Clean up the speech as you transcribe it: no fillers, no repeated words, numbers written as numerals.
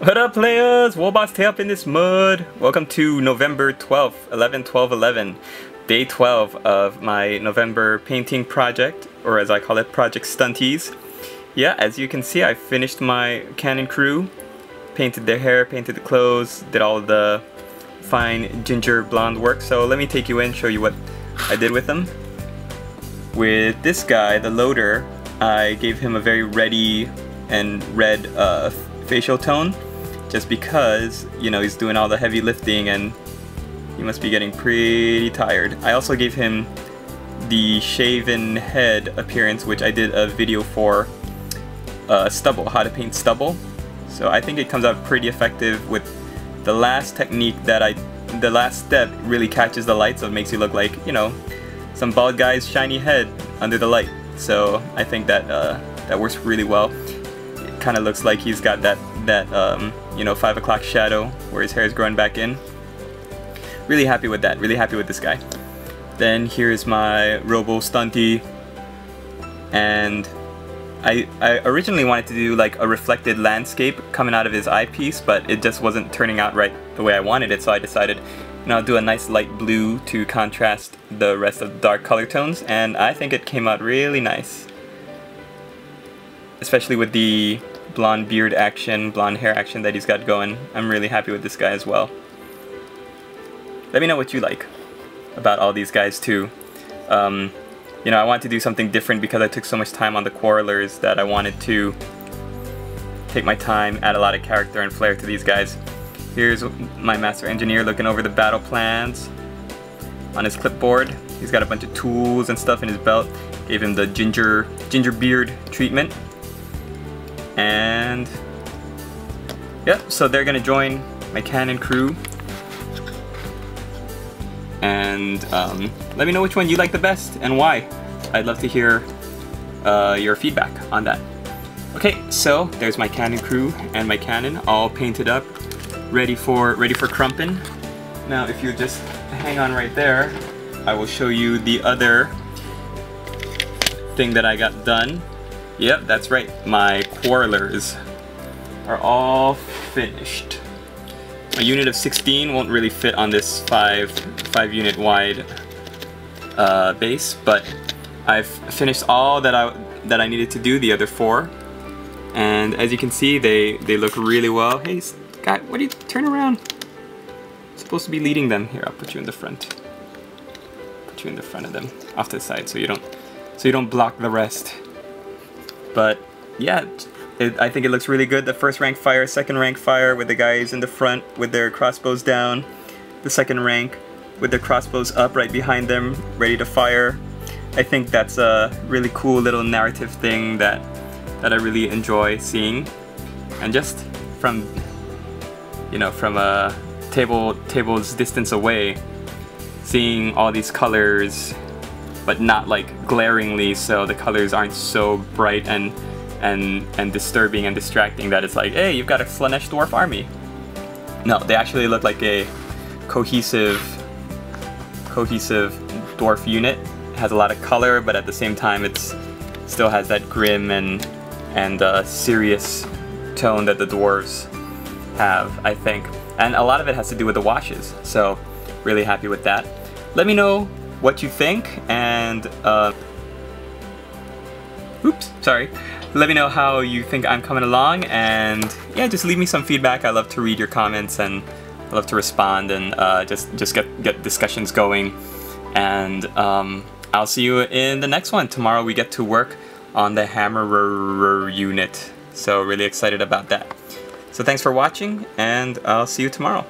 What up players, WarbossTae up in this mud. Welcome to November 12th, 11-12-11, day 12 of my November painting project, or as I call it, Project Stunties. Yeah, as you can see, I finished my Cannon Crew, painted their hair, painted the clothes, did all the fine ginger blonde work. So let me take you in, show you what I did with them. With this guy, the loader, I gave him a very reddy and red facial tone, just because, you know, he's doing all the heavy lifting and he must be getting pretty tired. I also gave him the shaven head appearance, which I did a video for stubble, how to paint stubble. So I think it comes out pretty effective with the last technique that the last step really catches the light, so it makes you look like, you know, some bald guy's shiny head under the light. So I think that that works really well. It kind of looks like he's got that you know, 5 o'clock shadow where his hair is growing back in. Really happy with that. Really happy with this guy. Then here's my Robo Stunty, and I originally wanted to do like a reflected landscape coming out of his eyepiece, but it just wasn't turning out right the way I wanted it. So I decided, you know, I'll do a nice light blue to contrast the rest of the dark color tones, and I think it came out really nice, especially with the blonde beard action, blonde hair action that he's got going. I'm really happy with this guy as well. Let me know what you like about all these guys too. You know, I wanted to do something different because I took so much time on the Quarrelers that I wanted to take my time, add a lot of character and flair to these guys. Here's my master engineer looking over the battle plans on his clipboard. He's got a bunch of tools and stuff in his belt. Gave him the ginger beard treatment. And yep, so they're gonna join my Cannon Crew. And let me know which one you like the best and why. I'd love to hear your feedback on that. Okay, so there's my Cannon Crew and my cannon all painted up, ready for crumpin'. Now, if you just hang on right there, I will show you the other thing that I got done. Yep, that's right. My Quarrelers are all finished. A unit of 16 won't really fit on this five unit wide base, but I've finished all that I needed to do, the other four. And as you can see, they look really well. Hey, Scott, what do you turn around? I'm supposed to be leading them. Here, I'll put you in the front. Put you in the front of them, off to the side, so you don't block the rest. But yeah. I think it looks really good. The first rank fire, second rank fire with the guys in the front with their crossbows down. The second rank with their crossbows up right behind them, ready to fire. I think that's a really cool little narrative thing that I really enjoy seeing. And just from, you know, from a table's distance away, seeing all these colors, but not like glaringly, so the colors aren't so bright and disturbing and distracting that it's like, hey, you've got a Slaanesh dwarf army. No, they actually look like a cohesive dwarf unit. It has a lot of color, but at the same time it's still has that grim and serious tone that the dwarves have, I think. And a lot of it has to do with the washes, so really happy with that. Let me know what you think, and oops, sorry. Let me know how you think I'm coming along, and yeah, just leave me some feedback. I love to read your comments, and I love to respond, and just get discussions going. And I'll see you in the next one. Tomorrow we get to work on the Hammerer unit, so really excited about that. So thanks for watching, and I'll see you tomorrow.